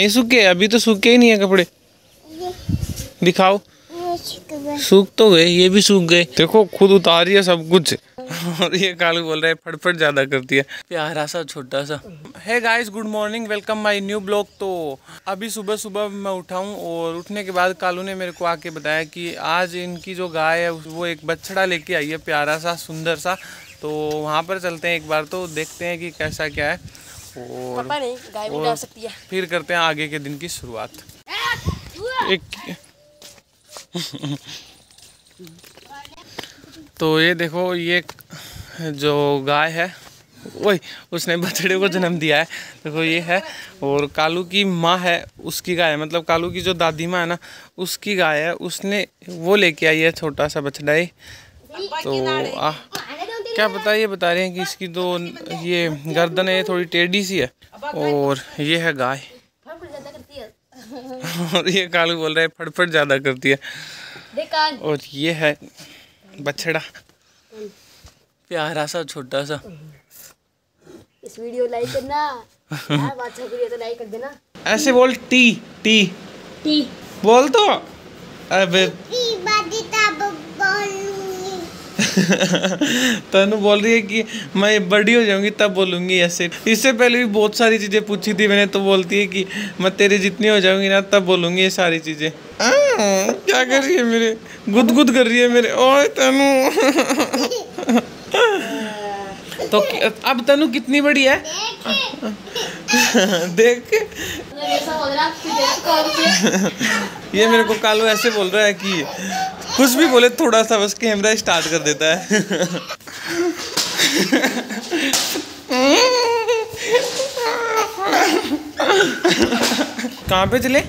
नहीं सूखे, अभी तो सूखे ही नहीं है कपड़े, दिखाओ। सूख तो गए, ये भी सूख गए, देखो खुद उतारिए सब कुछ। और ये कालू बोल रहा है फटफट ज्यादा करती है, प्यारा सा छोटा सा है। Guys good morning, welcome my new blog. तो अभी सुबह सुबह मैं उठाऊं और उठने के बाद कालू ने मेरे को आके बताया कि आज इनकी जो गाय है वो एक बछड़ा लेके आई है, प्यारा सा सुंदर सा। तो वहाँ पर चलते हैं एक बार, तो देखते हैं कि कैसा क्या है और गाय भी डाल सकती है, फिर करते हैं आगे के दिन की शुरुआत। तो ये देखो, ये जो गाय है वही उसने बछड़े को जन्म दिया है। देखो ये है, और कालू की माँ है उसकी गाय है, मतलब कालू की जो दादी माँ है ना उसकी गाय है, उसने वो लेके आई है छोटा सा बछड़ा ही। तो क्या पता, ये बता रहे हैं कि इसकी दो ये गर्दन है थोड़ी टेढ़ी सी है, और ये है गाय। और ये कालू बोल रहा है फटफट ज़्यादा करती है, और ये है बछड़ा, प्यारा सा छोटा सा। इस वीडियो लाइक करना, अच्छा करिए तो लाइक कर देना। ऐसे बोल, टी टी टी बोल तो। अबे तनु बोल रही है कि मैं बड़ी हो जाऊंगी तब बोलूंगी ऐसे। इससे पहले भी बहुत सारी चीज़ें पूछी थी मैंने, तो बोलती है कि मैं तेरे जितनी हो जाऊंगी ना तब बोलूंगी ये सारी चीज़ें। क्या कर रही है मेरे, गुद गुद कर रही है मेरे, ओए तनु। तो अब तनु कितनी बड़ी है देख। ये मेरे को कालू ऐसे बोल रहा है कि कुछ भी बोले थोड़ा सा बस कैमरा स्टार्ट कर देता है। कहाँ पे चले?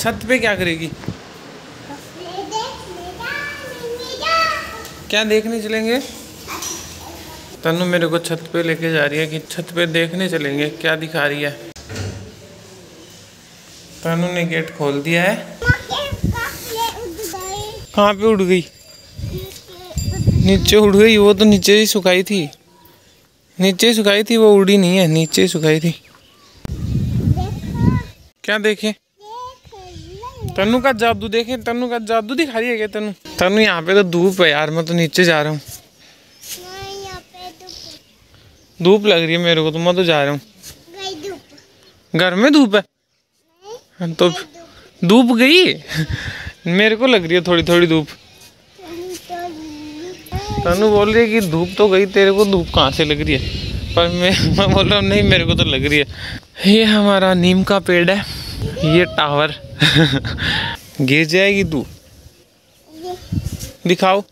छत पे। क्या करेगी? क्या देखने चलेंगे? तनु मेरे को छत पे लेके जा रही है कि छत पे देखने चलेंगे। क्या दिखा रही है? तनु ने गेट खोल दिया है। कहाँ पे उड़ गई? नीचे उड़ गई। वो तो नीचे ही सुखाई थी, नीचे ही सुखाई थी, वो उड़ी नहीं है, नीचे ही सुखाई थी। क्या देखे? तनु का जादू देखे, तनु का जादू दिखा रही है क्या तनु? तनु यहाँ पे तो धूप है यार, मैं तो नीचे जा रहा हूँ, धूप लग रही है मेरे को, तो मैं तो जा रहा हूँ। घर में धूप है तो धूप गई। मेरे को लग रही है थोड़ी थोड़ी धूप। तनु बोल रही है कि धूप तो गई, तेरे को धूप कहाँ से लग रही है? पर मैं बोल रहा हूँ नहीं, मेरे को तो लग रही है। ये हमारा नीम का पेड़ है, ये टावर। गिर जाएगी तू, दिखाओ।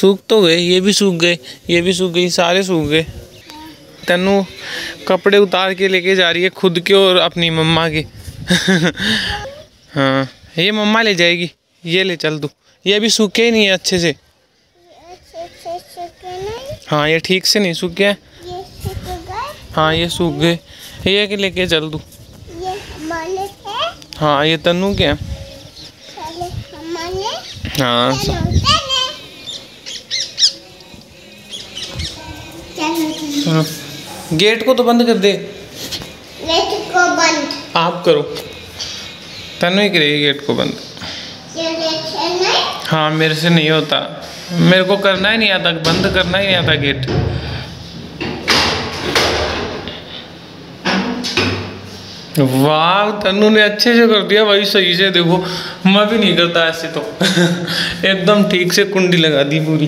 सूख तो गए, ये भी सूख गए, ये भी सूख गई, सारे सूख गए। तनु कपड़े उतार के लेके जा रही है खुद के और अपनी मम्मा के। हाँ ये मम्मा ले जाएगी, ये ले चल तू, ये अभी सूखे ही नहीं है अच्छे से। हाँ ये ठीक से नहीं सूखे हैं। हाँ ये सूख गए, ये लेके चल तू। हाँ ये तनु के हैं। हाँ सुनो, गेट को तो बंद कर दे। आप करो, तनु ही करेगी गेट को बंद। हाँ मेरे से नहीं होता, मेरे को करना ही नहीं आता, बंद करना ही नहीं आता गेट। वाह तनु ने अच्छे से कर दिया भाई, सही से। देखो मैं भी नहीं करता ऐसे तो। एकदम ठीक से कुंडी लगा दी पूरी।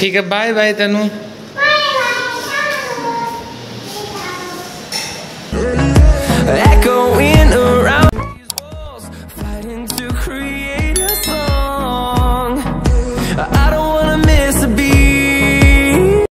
ठीक है, बाय बाय तनु।